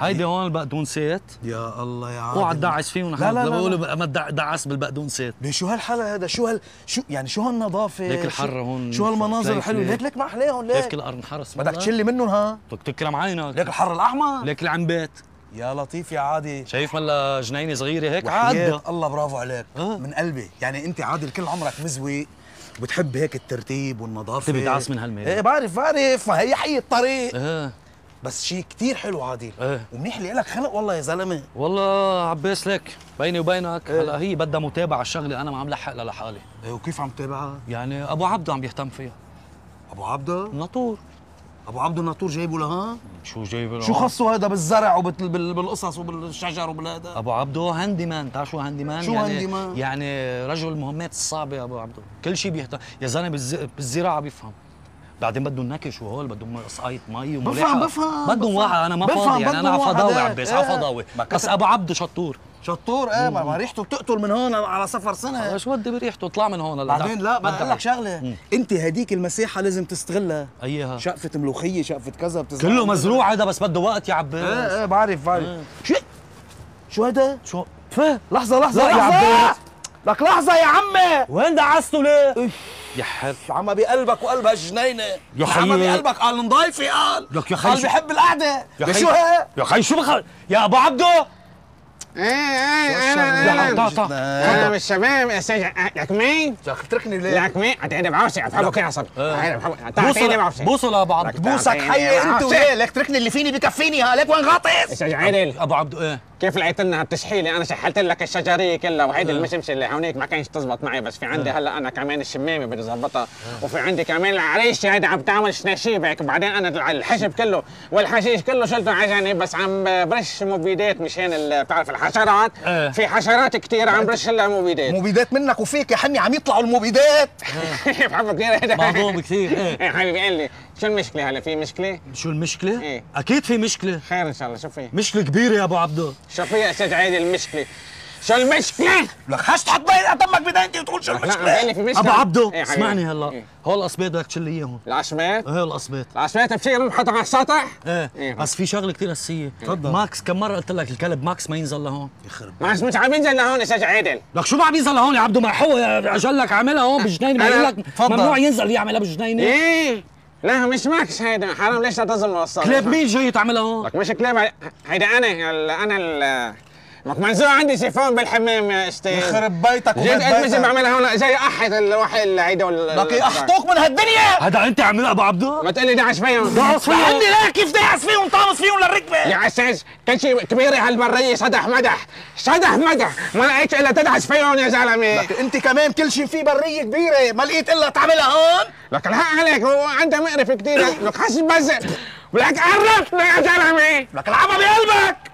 هيدي هون البقدونسات يا الله يا عادل، اوعى تدعس فيه ونحن بقول ما تدعس بالبقدونسات. ليه شو هالحلا هذا؟ شو يعني شو هالنظافه؟ ليك الحر هون، شو هالمناظر الحلوه؟ ليك ما احلاهم، ليك كل الارض انحرس، بدك تشلي منهم. ها بدك تكرم عينك، ليك الحر الاحمر، ليك العنبات. يا لطيف يا عادي، شايف ملا جنينه صغيره هيك عادي. الله برافو عليك من قلبي. يعني انت عادل كل عمرك مزوي وبتحب هيك الترتيب والنظافه. تبي تعص من هالميل؟ ايه بعرف، ما هي حي الطريق. بس شيء كثير حلو عادل. ومنيح لك خلق والله يا زلمه. والله عباس لك بيني وبينك هلا هي بدها متابعه الشغله، انا ما عم لحق لحالي. وكيف عم تتابعها؟ يعني ابو عبده عم بيهتم فيها. ابو عبده؟ الناطور. ابو عبده الناطور جايبه لها؟ شو جايبه لها؟ شو خصه هذا بالزرع وبالقصص وبالشجر وبالهذا؟ ابو عبده هاندي مان، بتعرف شو هاندي مان؟ شو يعني هاندي مان؟ يعني رجل المهمات الصعبه ابو عبده، كل شيء بيهتم، يا زلمه بالزراعه بيفهم. بعدين بدهم نكش وهول، بدهم قصقاية مي وملح. بفهم بدهم واحد، انا ما فاضي يعني، انا عفضاوي عباس، عفضاوي. بس ابو عبده شطور. ايه ما ريحته بتقتل من هون على صفر سنه. شو بدي بريحته؟ اطلع من هون. بعدين لا بدي اقول لك شغله، انت هديك المساحه لازم تستغلها. ايها شقفه ملوخيه، شقفه كذا، بتزرع كله مزروع هذا، بس بده وقت يا عباس. ايه بعرف. شو هذا؟ شو لحظه يا عباس، لك لحظه يا عمي، وين دعسته ليه؟ يا حر عم بقلبك وقلب هالجنينه يا حي، عم بقلبك قال نضايفي، قال بحب القعده. شو ها يا حي؟ شو بخل يا ابو عبده؟ انا مش شباب يا سيدي. لك مين؟ اتركني ليه؟ لك مين؟ اعتقد بعوسي اصحابك يا عصبي. بوصل يا ابو عبده، بوسك حي انت وليه؟ لك اتركني اللي فيني بكفيني. ها لك وين غاطس؟ يا سيدي عادل ابو عبده ايه؟ كيف لقيت لنا هالتشحيله؟ انا شحلت لك الشجريه كلها، وهيدي المشمشه اللي حواليك ما كانتش تزبط معي. بس في عندي هلا انا كمان الشمامه بدي اظبطها، وفي عندي كمان العريشه هيدي عم تعمل شناشيب هيك. وبعدين انا الحشب كله والحشيش كله شلته على جنب، بس عم برش مبيدات مشان بتعرف الحشرات. في حشرات كثير عم برش لها مبيدات. مبيدات منك وفيك يا حمي، عم يطلعوا المبيدات. بحبك كثير هيدا موضوع كثير. ايه حبيبي قال لي شو المشكله هلا؟ في مشكله؟ شو المشكله؟ ايه اكيد في مشكله. خير ان شاء الله. شو في؟ مشكله كبيره يا ابو عبده. شو فيها استاذ عادل المشكله؟ شو المشكله؟ لك حاش تحط قدامك بدايتي وتقول شو المشكله؟ ابو عبده إيه اسمعني هلا. إيه؟ هول القصبات بدك تشيل لي اياهم. العشمات؟ ايه القصبات بصير بنحطها على السطح؟ ايه بس في شغله كثير اساسيه. تفضل. ماكس كم مره قلت لك الكلب ماكس ما ينزل لهون؟ يخرب ماكس مش عم ينزل لهون استاذ عادل. لك شو ما عم ينزل لهون يا عبده؟ ما هو اجل لك عاملها هون بالجنينه، بقول لك ممنوع ينزل يعملها بالجنينه. ايه لا مش ماكس هيدا، حرام ليش تظلم القصه؟ كلاب مين جاي تعملها هون؟ لك مش كلاب هيدا، انا لك منزوع عندي سيفون بالحمام يا استاذ. يخرب بيتك وبيت بيتك بعملها هون جاي احد الواحد هيدا لك يقحطوك من هالدنيا. هذا انت عامله ابو عبده؟ ما تقول لي دعس فيهم. دعس فيهم عندي لا، كيف دعس فيهم؟ طامس فيهم للركبه يا استاذ. كل شيء كبيره هالمريه صدح مدح ما لقيت الا تدعس فيهم يا زلمه. لك انت كمان كل شيء فيه بريه كبيره، ما لقيت الا تعملها هون. لك الحق عليك، هو عندها مقرف كثير. لك حاسس بزق ولك قرب يا زلمه. لك العبها بقلبك.